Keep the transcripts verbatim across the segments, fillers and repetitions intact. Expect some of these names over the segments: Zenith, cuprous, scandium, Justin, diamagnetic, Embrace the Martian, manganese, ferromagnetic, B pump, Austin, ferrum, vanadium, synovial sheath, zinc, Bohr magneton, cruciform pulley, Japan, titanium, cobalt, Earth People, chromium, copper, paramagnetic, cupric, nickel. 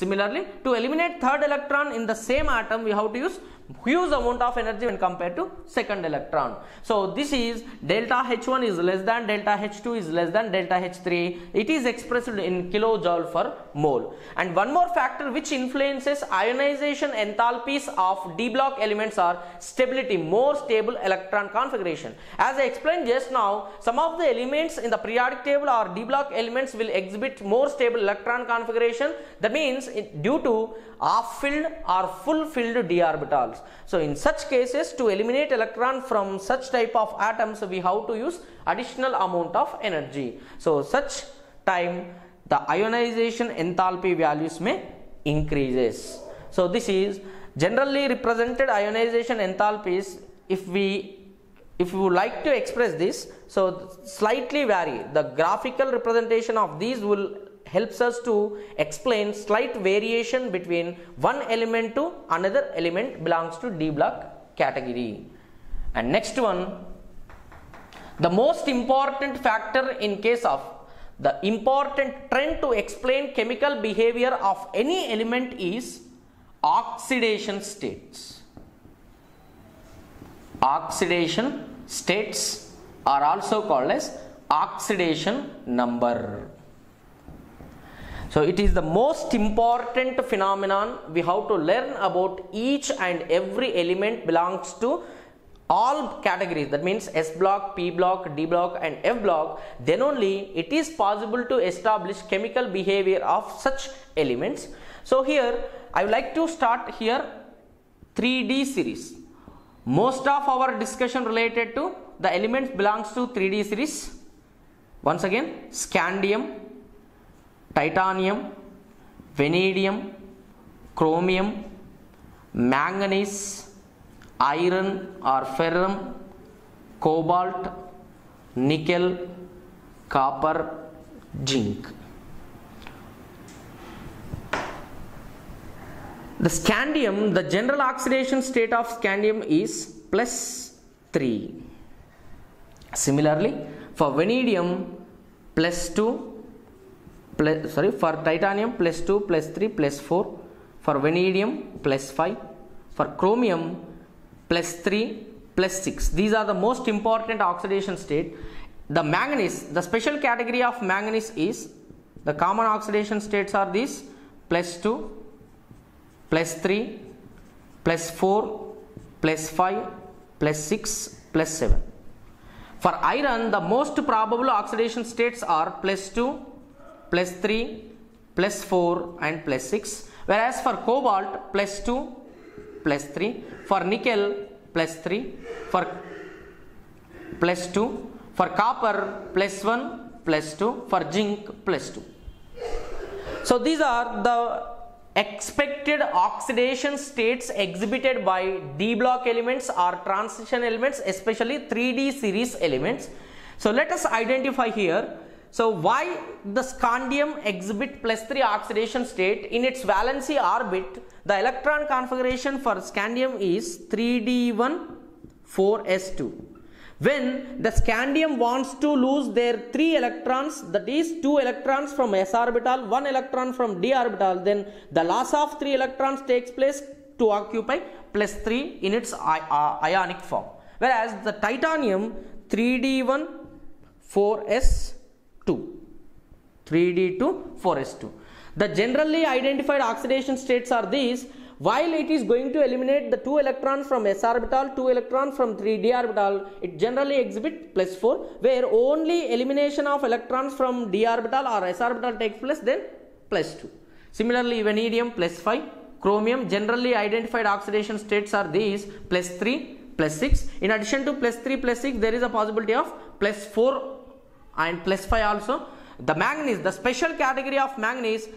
Similarly, to eliminate third electron in the same atom, we have to use huge amount of energy when compared to second electron. So this is delta H one is less than delta H two is less than delta H three. It is expressed in kilojoule per mole. And one more factor which influences ionization enthalpies of d block elements are stability, more stable electron configuration. As I explained just now, some of the elements in the periodic table or d block elements will exhibit more stable electron configuration. That means it, due to half filled or full filled d orbitals. So in such cases, to eliminate electron from such type of atoms, we have to use additional amount of energy. So such time the ionization enthalpy values may increases. So this is generally represented ionization enthalpies. If we if you would like to express this, so slightly vary. The graphical representation of these will helps us to explain slight variation between one element to another element belongs to d block category. And next one, the most important factor in case of the important trend to explain chemical behavior of any element is oxidation states. Oxidation states are also called as oxidation number. So it is the most important phenomenon. We have to learn about each and every element belongs to all categories. That means S block, P block, D block and F block. Then only it is possible to establish chemical behavior of such elements. So here I would like to start here three D series. Most of our discussion related to the elements belongs to three D series. Once again, scandium, titanium, vanadium, chromium, manganese, iron or ferrum, cobalt, nickel, copper, zinc. The scandium, the general oxidation state of scandium is plus three. Similarly, for vanadium, plus two. Plus, sorry, for titanium plus two, plus three, plus four, for vanadium plus five, for chromium plus three, plus six. These are the most important oxidation state. The manganese, the special category of manganese is, the common oxidation states are these, plus two, plus three, plus four, plus five, plus six, plus seven. For iron, the most probable oxidation states are plus two, plus three, plus four and plus six. Whereas for cobalt, plus two, plus three. For nickel, plus three. For plus two. For copper, plus one, plus two. For zinc, plus two. So these are the expected oxidation states exhibited by d block elements or transition elements, especially three D series elements. So let us identify here. So why the scandium exhibit plus three oxidation state? In its valency orbit, the electron configuration for scandium is three D one four S two. When the scandium wants to lose their three electrons, that is two electrons from s orbital, one electron from d orbital, then the loss of three electrons takes place to occupy plus three in its ionic form. Whereas the titanium three D one four S two. three D two four S two. The generally identified oxidation states are these. While it is going to eliminate the two electrons from s orbital, two electrons from three D orbital, it generally exhibits plus four, where only elimination of electrons from d orbital or s orbital takes place, then plus two. Similarly, vanadium plus five, chromium, generally identified oxidation states are these, plus three, plus six. In addition to plus three, plus six, there is a possibility of plus four and plus five also. The manganese, the special category of manganese,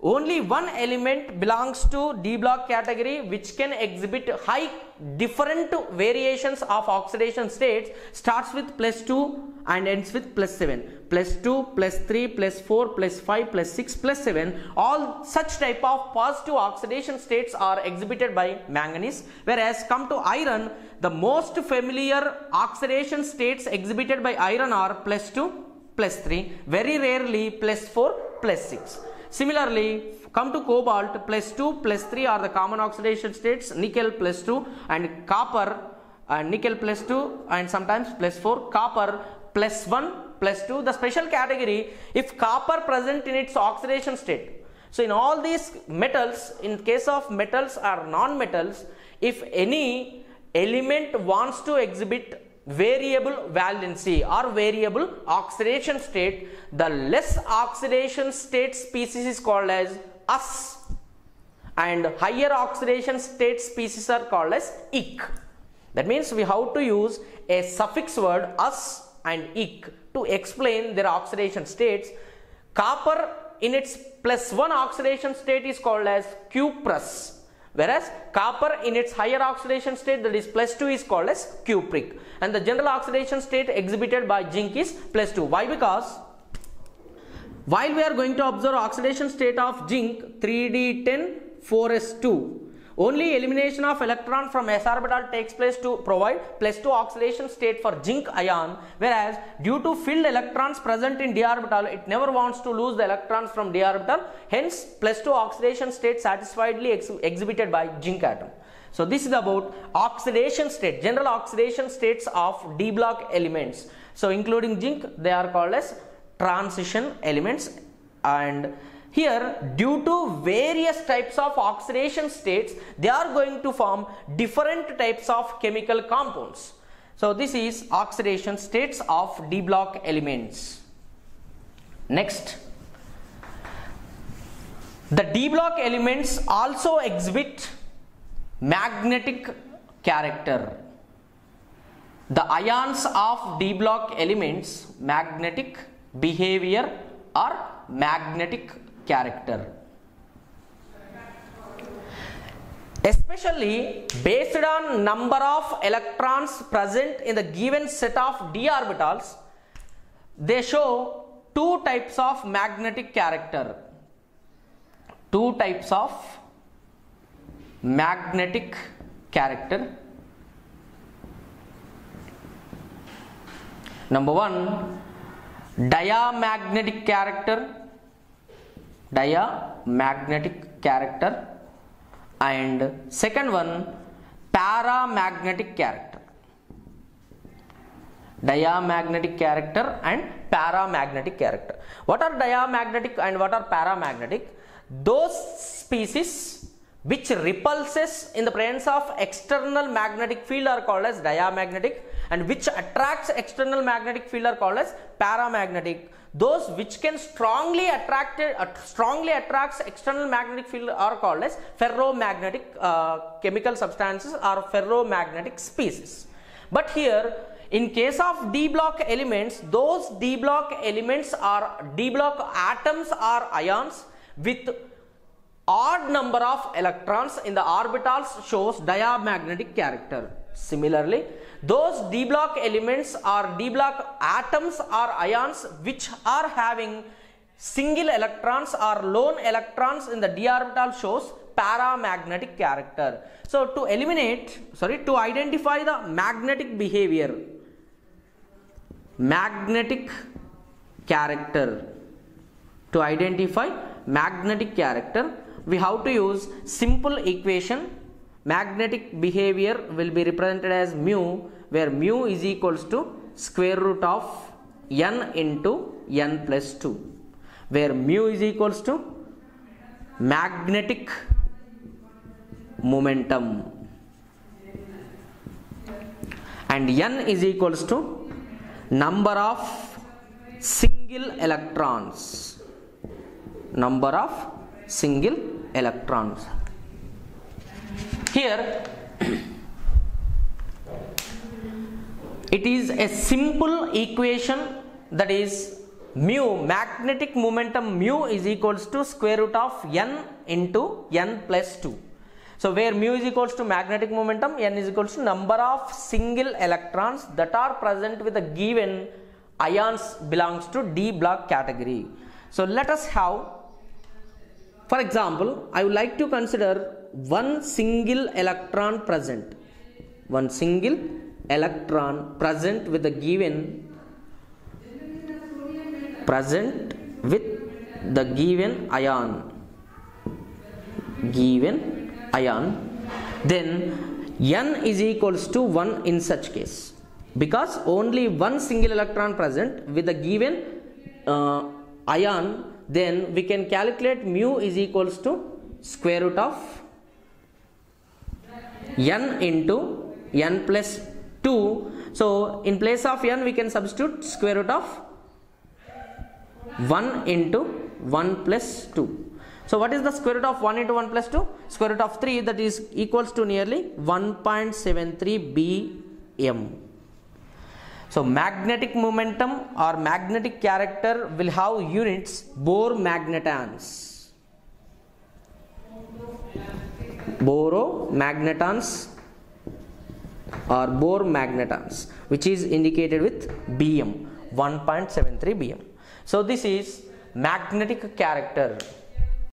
only one element belongs to d block category which can exhibit high different variations of oxidation states, starts with plus two and ends with plus seven. Plus two, plus three, plus four, plus five, plus six, plus seven. All such type of positive oxidation states are exhibited by manganese. Whereas come to iron, the most familiar oxidation states exhibited by iron are plus two, plus three, very rarely plus four, plus six. Similarly, come to cobalt, plus two, plus three are the common oxidation states, nickel plus two, and copper, uh, nickel plus two, and sometimes plus four, copper plus one, plus two, the special category if copper present in its oxidation state. So in all these metals, in case of metals or non-metals, if any element wants to exhibit variable valency or variable oxidation state, the less oxidation state species is called as us and higher oxidation state species are called as ik. That means we have to use a suffix word us and ik to explain their oxidation states. Copper in its plus one oxidation state is called as cuprous, whereas copper in its higher oxidation state, that is plus two, is called as cupric, and the general oxidation state exhibited by zinc is plus two. Why? Because while we are going to observe oxidation state of zinc three d ten four s two, only elimination of electron from s orbital takes place to provide plus two oxidation state for zinc ion, whereas due to filled electrons present in d orbital, it never wants to lose the electrons from d orbital, hence plus two oxidation state satisfiedly ex exhibited by zinc atom. So this is about oxidation state, general oxidation states of d block elements. So including zinc, they are called as transition elements. And here, due to various types of oxidation states, they are going to form different types of chemical compounds. So this is oxidation states of d block elements. Next, the d block elements also exhibit magnetic character. The ions of d block elements magnetic behavior or magnetic character, especially based on number of electrons present in the given set of d orbitals. They show two types of magnetic character, two types of magnetic character. Number one, diamagnetic character, diamagnetic character, and second one, paramagnetic character. Diamagnetic character and paramagnetic character. What are diamagnetic and what are paramagnetic? Those species which repulses in the presence of external magnetic field are called as diamagnetic, and which attracts external magnetic field are called as paramagnetic. Those which can strongly attract uh, strongly attracts external magnetic field are called as ferromagnetic uh, chemical substances or ferromagnetic species. But here, in case of d block elements, those d block elements are d block atoms are ions with odd number of electrons in the orbitals, shows diamagnetic character. Similarly, those d block elements or d block atoms or ions which are having single electrons or lone electrons in the d orbital shows paramagnetic character. So to eliminate, sorry, to identify the magnetic behavior, magnetic character, to identify magnetic character, we have to use simple equation. Magnetic behavior will be represented as mu, where mu is equals to square root of n into n plus two, where mu is equals to magnetic momentum and n is equals to number of single electrons, number of single electrons. Here it is a simple equation, that is mu, magnetic momentum mu is equals to square root of n into n plus two. So where mu is equals to magnetic momentum, n is equals to number of single electrons that are present with the given ions belongs to d block category. So let us have, for example, I would like to consider one single electron present, one single electron present with a given, present with the given ion, given ion, then N is equals to one in such case, because only one single electron present with the given uh, ion, then we can calculate mu is equals to square root of N into N plus two. So in place of N we can substitute square root of one into one plus two. So what is the square root of one into one plus two? Square root of three, that is equals to nearly one point seven three B M. So magnetic momentum or magnetic character will have units Bohr magnetons. Bohr magnetons or Bohr magnetons, which is indicated with B M, one point seven three B M. So this is magnetic character.